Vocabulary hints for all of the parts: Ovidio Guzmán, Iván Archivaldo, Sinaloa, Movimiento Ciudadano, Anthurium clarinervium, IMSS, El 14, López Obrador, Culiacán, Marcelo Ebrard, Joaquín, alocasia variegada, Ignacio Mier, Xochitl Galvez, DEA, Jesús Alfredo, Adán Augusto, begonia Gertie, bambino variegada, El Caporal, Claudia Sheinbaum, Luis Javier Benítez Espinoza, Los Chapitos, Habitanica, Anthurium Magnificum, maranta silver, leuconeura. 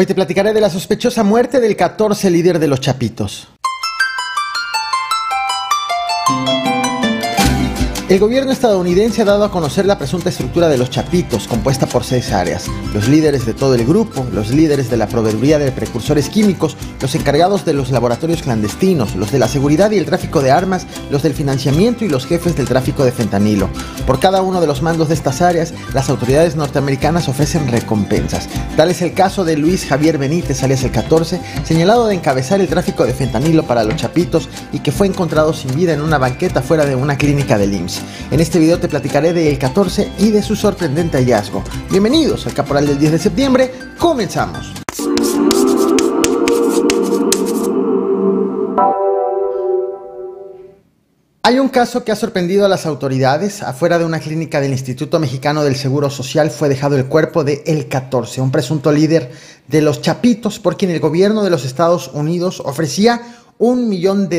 Hoy te platicaré de la sospechosa muerte del 14, líder de Los Chapitos. El gobierno estadounidense ha dado a conocer la presunta estructura de Los Chapitos, compuesta por 6 áreas. Los líderes de todo el grupo, los líderes de la proveeduría de precursores químicos, los encargados de los laboratorios clandestinos, los de la seguridad y el tráfico de armas, los del financiamiento y los jefes del tráfico de fentanilo. Por cada uno de los mandos de estas áreas, las autoridades norteamericanas ofrecen recompensas. Tal es el caso de Luis Javier Benítez, alias El 14, señalado de encabezar el tráfico de fentanilo para Los Chapitos y que fue encontrado sin vida en una banqueta fuera de una clínica del IMSS. En este video te platicaré de El 14 y de su sorprendente hallazgo. Bienvenidos al Caporal del 10 de septiembre, comenzamos. Hay un caso que ha sorprendido a las autoridades. Afuera de una clínica del Instituto Mexicano del Seguro Social fue dejado el cuerpo de El 14, un presunto líder de Los Chapitos por quien el gobierno de los Estados Unidos ofrecía $1 millón.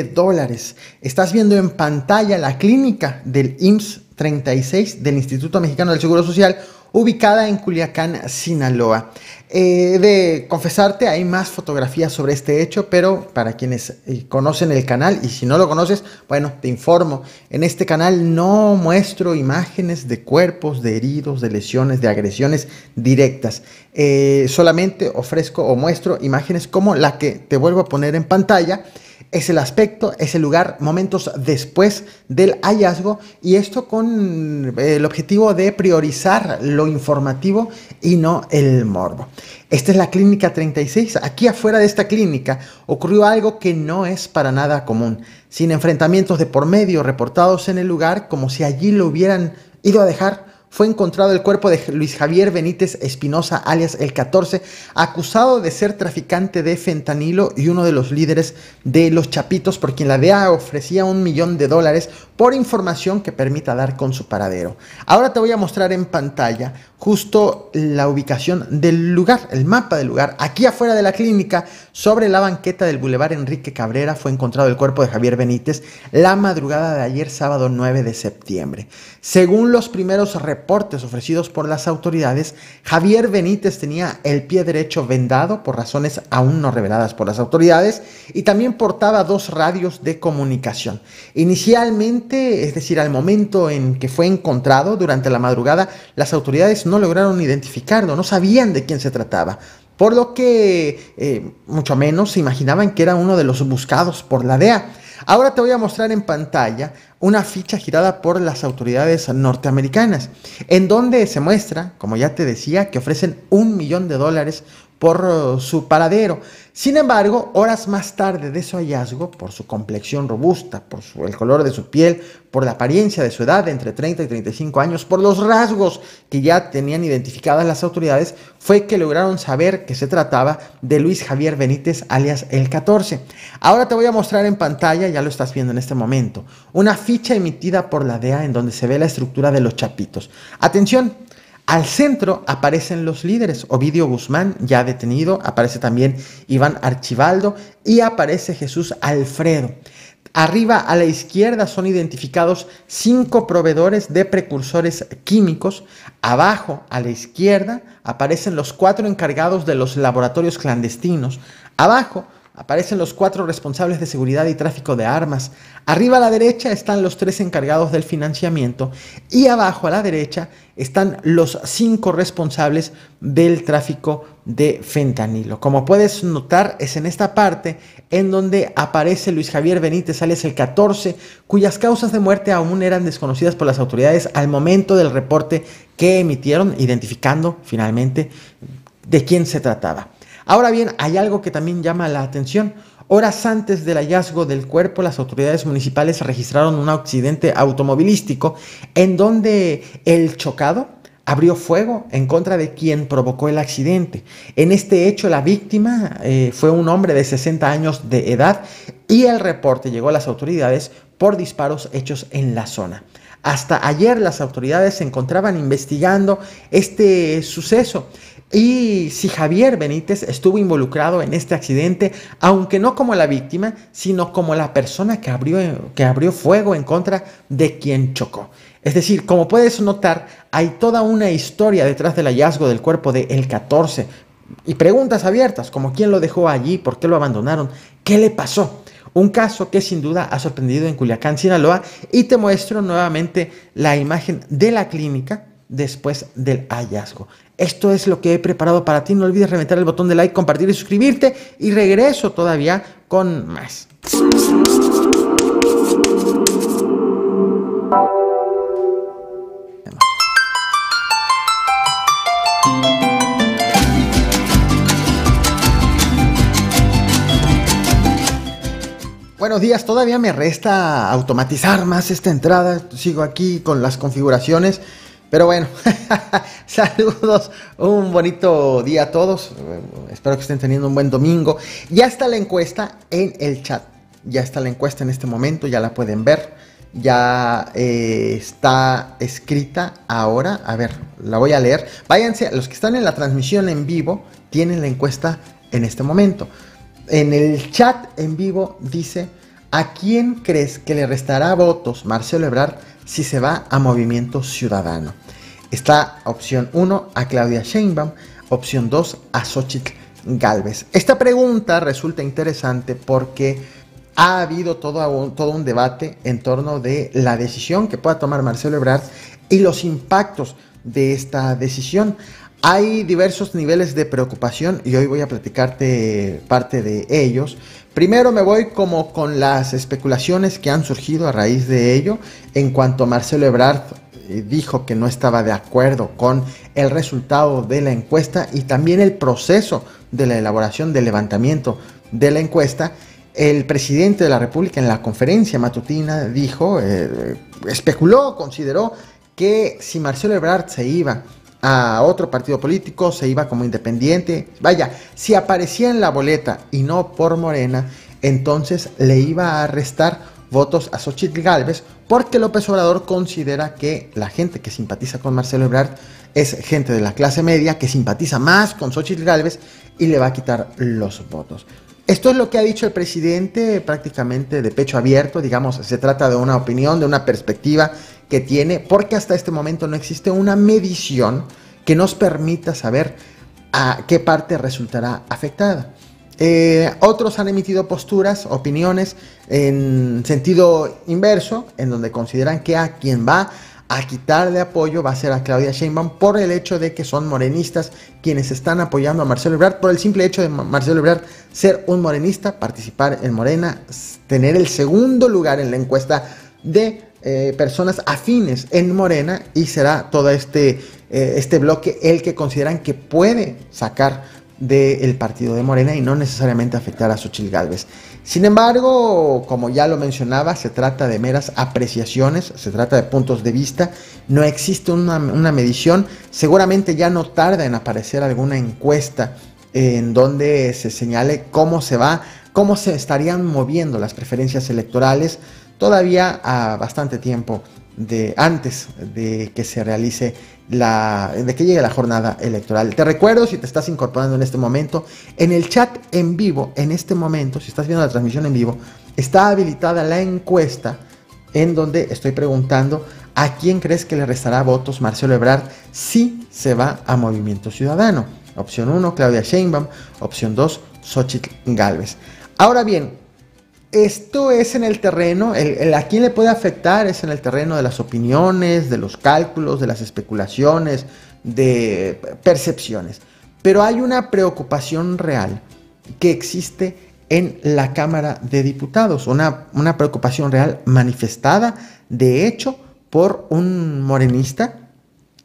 Estás viendo en pantalla la clínica del IMSS 36 del Instituto Mexicano del Seguro Social, ubicada en Culiacán, Sinaloa. De confesarte, hay más fotografías sobre este hecho, pero para quienes conocen el canal, y si no lo conoces, bueno, te informo. En este canal no muestro imágenes de cuerpos, de heridos, de lesiones, de agresiones directas. Solamente ofrezco o muestro imágenes como la que te vuelvo a poner en pantalla. Es el aspecto, es el lugar, momentos después del hallazgo, y esto con el objetivo de priorizar lo informativo y no el morbo. Esta es la clínica 36. Aquí afuera de esta clínica ocurrió algo que no es para nada común, sin enfrentamientos de por medio reportados en el lugar, como si allí lo hubieran ido a dejar. Fue encontrado el cuerpo de Luis Javier Benítez Espinoza, alias El 14, acusado de ser traficante de fentanilo y uno de los líderes de Los Chapitos, por quien la DEA ofrecía $1 millón por información que permita dar con su paradero. Ahora te voy a mostrar en pantalla justo la ubicación del lugar, el mapa del lugar. Aquí afuera de la clínica, sobre la banqueta del Boulevard Enrique Cabrera, fue encontrado el cuerpo de Javier Benítez la madrugada de ayer, sábado 9 de septiembre. Según los primeros reportes ofrecidos por las autoridades, Javier Benítez tenía el pie derecho vendado por razones aún no reveladas por las autoridades y también portaba 2 radios de comunicación. Inicialmente, es decir, al momento en que fue encontrado durante la madrugada, las autoridades no lograron identificarlo, no sabían de quién se trataba, por lo que mucho menos se imaginaban que era uno de los buscados por la DEA. Ahora te voy a mostrar en pantalla una ficha girada por las autoridades norteamericanas, en donde se muestra, como ya te decía, que ofrecen $1 millón por su paradero. Sin embargo, horas más tarde de su hallazgo, por su complexión robusta, por el color de su piel, por la apariencia de su edad de entre 30 y 35 años, por los rasgos que ya tenían identificadas las autoridades, fue que lograron saber que se trataba de Luis Javier Benítez, alias El 14. Ahora te voy a mostrar en pantalla, ya lo estás viendo en este momento, una ficha emitida por la DEA en donde se ve la estructura de Los Chapitos. Atención, al centro aparecen los líderes. Ovidio Guzmán, ya detenido, aparece también Iván Archivaldo y aparece Jesús Alfredo. Arriba a la izquierda son identificados 5 proveedores de precursores químicos. Abajo a la izquierda aparecen los 4 encargados de los laboratorios clandestinos. Abajo aparecen los 4 responsables de seguridad y tráfico de armas. Arriba a la derecha están los 3 encargados del financiamiento y abajo a la derecha están los 5 responsables del tráfico de fentanilo. Como puedes notar, es en esta parte en donde aparece Luis Javier Benítez, alias El 14, cuyas causas de muerte aún eran desconocidas por las autoridades al momento del reporte que emitieron, identificando finalmente de quién se trataba. Ahora bien, hay algo que también llama la atención. Horas antes del hallazgo del cuerpo, las autoridades municipales registraron un accidente automovilístico en donde el chocado abrió fuego en contra de quien provocó el accidente. En este hecho, la víctima fue un hombre de 60 años de edad y el reporte llegó a las autoridades por disparos hechos en la zona. Hasta ayer las autoridades se encontraban investigando este suceso y si Javier Benítez estuvo involucrado en este accidente, aunque no como la víctima, sino como la persona que abrió fuego en contra de quien chocó. Es decir, como puedes notar, hay toda una historia detrás del hallazgo del cuerpo de El 14, Y preguntas abiertas, como quién lo dejó allí, por qué lo abandonaron, qué le pasó. Un caso que sin duda ha sorprendido en Culiacán, Sinaloa, y te muestro nuevamente la imagen de la clínica después del hallazgo. Esto es lo que he preparado para ti. No olvides reventar el botón de like, compartir y suscribirte, y regreso todavía con más. Buenos días, todavía me resta automatizar más esta entrada, sigo aquí con las configuraciones, pero bueno, saludos, un bonito día a todos, espero que estén teniendo un buen domingo. Ya está la encuesta en el chat, ya está la encuesta en este momento, ya la pueden ver, ya está escrita ahora, a ver, la voy a leer. Váyanse, los que están en la transmisión en vivo tienen la encuesta en este momento. En el chat en vivo dice: ¿a quién crees que le restará votos Marcelo Ebrard si se va a Movimiento Ciudadano? Está opción 1 a Claudia Sheinbaum, opción 2 a Xochitl Galvez. Esta pregunta resulta interesante porque ha habido todo un debate en torno de la decisión que pueda tomar Marcelo Ebrard y los impactos de esta decisión. Hay diversos niveles de preocupación y hoy voy a platicarte parte de ellos. Primero me voy como con las especulaciones que han surgido a raíz de ello en cuanto Marcelo Ebrard dijo que no estaba de acuerdo con el resultado de la encuesta y también el proceso de la elaboración del levantamiento de la encuesta. El presidente de la República en la conferencia matutina dijo, consideró que si Marcelo Ebrard se iba a otro partido político, se iba como independiente, vaya, si aparecía en la boleta y no por Morena, entonces le iba a restar votos a Xochitl Galvez, porque López Obrador considera que la gente que simpatiza con Marcelo Ebrard es gente de la clase media, que simpatiza más con Xochitl Galvez y le va a quitar los votos. Esto es lo que ha dicho el presidente prácticamente de pecho abierto, digamos, se trata de una opinión, de una perspectiva que tiene, porque hasta este momento no existe una medición que nos permita saber a qué parte resultará afectada. Otros han emitido posturas, opiniones en sentido inverso, en donde consideran que a quien va a quitarle apoyo va a ser a Claudia Sheinbaum por el hecho de que son morenistas quienes están apoyando a Marcelo Ebrard, por el simple hecho de Marcelo Ebrard ser un morenista, participar en Morena, tener el segundo lugar en la encuesta de personas afines en Morena, y será todo este bloque el que consideran que puede sacar del partido de Morena y no necesariamente afectar a Xochitl Galvez. Sin embargo, como ya lo mencionaba, se trata de meras apreciaciones, se trata de puntos de vista, no existe una medición, seguramente ya no tarda en aparecer alguna encuesta en donde se señale cómo se estarían moviendo las preferencias electorales, todavía a bastante tiempo antes de que se realice de que llegue la jornada electoral. Te recuerdo, si te estás incorporando en este momento, en el chat en vivo, en este momento, si estás viendo la transmisión en vivo, está habilitada la encuesta en donde estoy preguntando a quién crees que le restará votos Marcelo Ebrard si se va a Movimiento Ciudadano. Opción 1, Claudia Sheinbaum. Opción 2, Xochitl Galvez. Ahora bien, esto es en el terreno, a quién le puede afectar es en el terreno de las opiniones, de los cálculos, de las especulaciones, de percepciones. Pero hay una preocupación real que existe en la Cámara de Diputados, una preocupación real manifestada, de hecho, por un morenista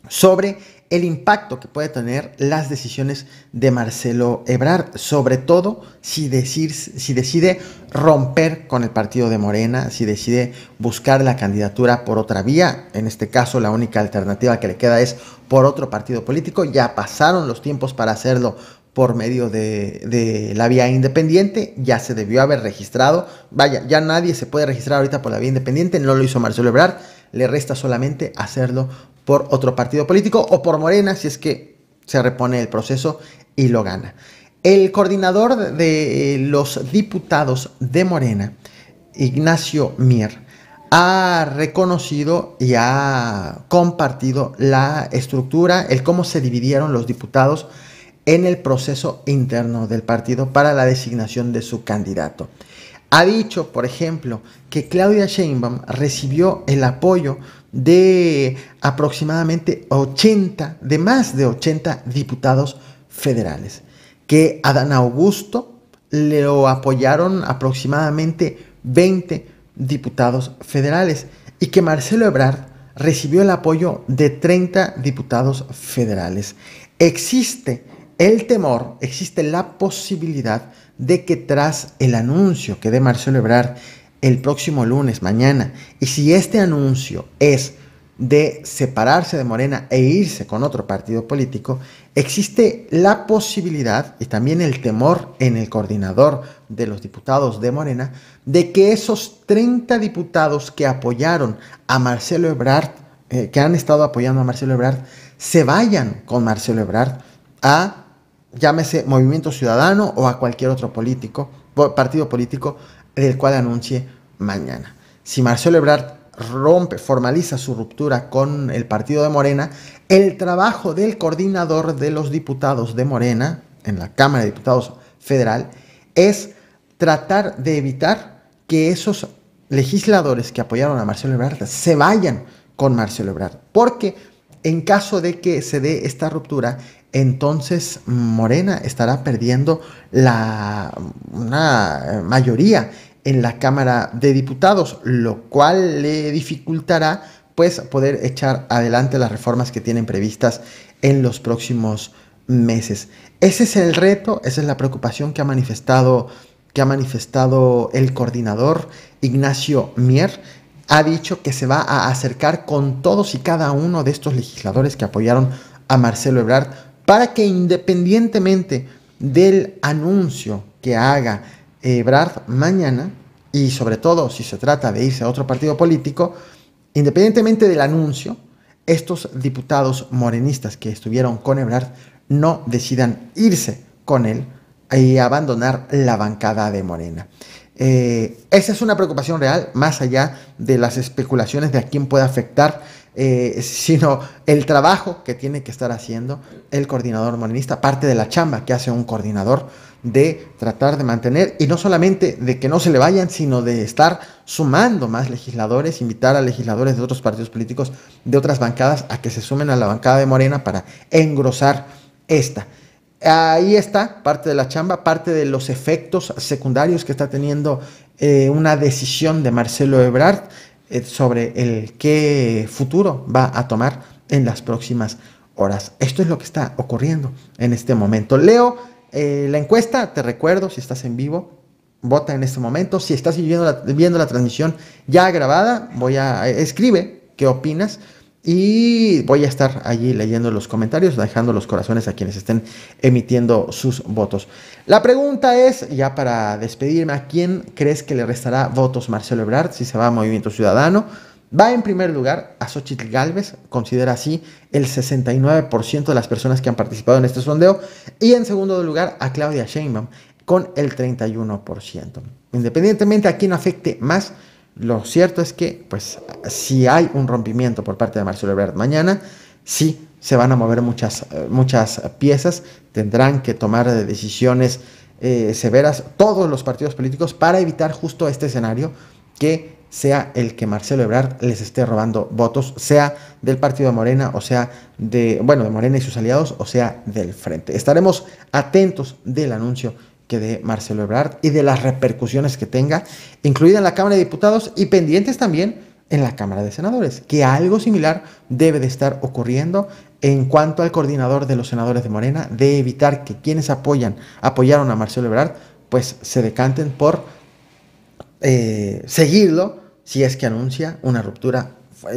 sobre el impacto que puede tener las decisiones de Marcelo Ebrard, sobre todo si decide romper con el partido de Morena, si decide buscar la candidatura por otra vía. En este caso, la única alternativa que le queda es por otro partido político. Ya pasaron los tiempos para hacerlo por medio de la vía independiente, ya se debió haber registrado, vaya, ya nadie se puede registrar ahorita por la vía independiente, no lo hizo Marcelo Ebrard, le resta solamente hacerlo por otro partido político o por Morena, si es que se repone el proceso y lo gana. El coordinador de los diputados de Morena, Ignacio Mier, ha reconocido y ha compartido la estructura, el cómo se dividieron los diputados en el proceso interno del partido para la designación de su candidato. Ha dicho, por ejemplo, que Claudia Sheinbaum recibió el apoyo de aproximadamente más de 80 diputados federales, que Adán Augusto lo apoyaron aproximadamente 20 diputados federales y que Marcelo Ebrard recibió el apoyo de 30 diputados federales. Existe el temor, existe la posibilidad de que tras el anuncio que dé Marcelo Ebrard el próximo lunes, mañana, y si este anuncio es de separarse de Morena e irse con otro partido político, existe la posibilidad y también el temor en el coordinador de los diputados de Morena de que esos 30 diputados que apoyaron a Marcelo Ebrard, que han estado apoyando a Marcelo Ebrard, se vayan con Marcelo Ebrard a, llámese, Movimiento Ciudadano o a cualquier otro político, partido político del cual anuncie mañana. Si Marcelo Ebrard rompe, formaliza su ruptura con el partido de Morena, el trabajo del coordinador de los diputados de Morena en la Cámara de Diputados Federal es tratar de evitar que esos legisladores que apoyaron a Marcelo Ebrard se vayan con Marcelo Ebrard, porque en caso de que se dé esta ruptura, entonces Morena estará perdiendo una mayoría en la Cámara de Diputados, lo cual le dificultará pues poder echar adelante las reformas que tienen previstas en los próximos meses. Ese es el reto, esa es la preocupación que ha manifestado el coordinador Ignacio Mier. Ha dicho que se va a acercar con todos y cada uno de estos legisladores que apoyaron a Marcelo Ebrard para que, independientemente del anuncio que haga Ebrard mañana, y sobre todo si se trata de irse a otro partido político, independientemente del anuncio, estos diputados morenistas que estuvieron con Ebrard no decidan irse con él y abandonar la bancada de Morena. Esa es una preocupación real, más allá de las especulaciones de a quién puede afectar, sino el trabajo que tiene que estar haciendo el coordinador morenista, parte de la chamba que hace un coordinador de tratar de mantener, y no solamente de que no se le vayan, sino de estar sumando más legisladores, invitar a legisladores de otros partidos políticos, de otras bancadas, a que se sumen a la bancada de Morena para engrosar esta. Ahí está parte de la chamba, parte de los efectos secundarios que está teniendo una decisión de Marcelo Ebrard sobre el qué futuro va a tomar en las próximas horas. Esto es lo que está ocurriendo en este momento. Leo la encuesta, te recuerdo, si estás en vivo, vota en este momento. Si estás viendo la transmisión ya grabada, escribe qué opinas. Y voy a estar allí leyendo los comentarios, dejando los corazones a quienes estén emitiendo sus votos. La pregunta es, ya para despedirme, ¿a quién crees que le restará votos Marcelo Ebrard si se va a Movimiento Ciudadano? Va en primer lugar a Xochitl Galvez, considera así el 69% de las personas que han participado en este sondeo. Y en segundo lugar a Claudia Sheinbaum con el 31%. Independientemente a quién afecte más, lo cierto es que, pues, si hay un rompimiento por parte de Marcelo Ebrard mañana, sí se van a mover muchas piezas, tendrán que tomar decisiones severas todos los partidos políticos para evitar justo este escenario, que sea el que Marcelo Ebrard les esté robando votos, sea del partido de Morena, o sea de Morena y sus aliados, o sea del Frente. Estaremos atentos del anuncio que de Marcelo Ebrard y de las repercusiones que tenga, incluida en la Cámara de Diputados y pendientes también en la Cámara de Senadores, que algo similar debe de estar ocurriendo en cuanto al coordinador de los senadores de Morena, de evitar que quienes apoyaron a Marcelo Ebrard, pues se decanten por seguirlo si es que anuncia una ruptura,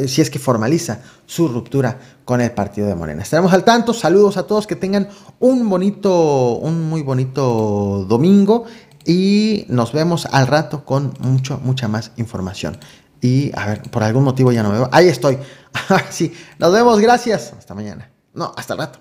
si es que formaliza su ruptura con el partido de Morena. Estaremos al tanto. Saludos a todos, que tengan un muy bonito domingo y nos vemos al rato con mucha más información. Y a ver, por algún motivo ya no me veo. Ahí estoy. Sí, nos vemos, gracias. Hasta mañana. No, hasta el rato.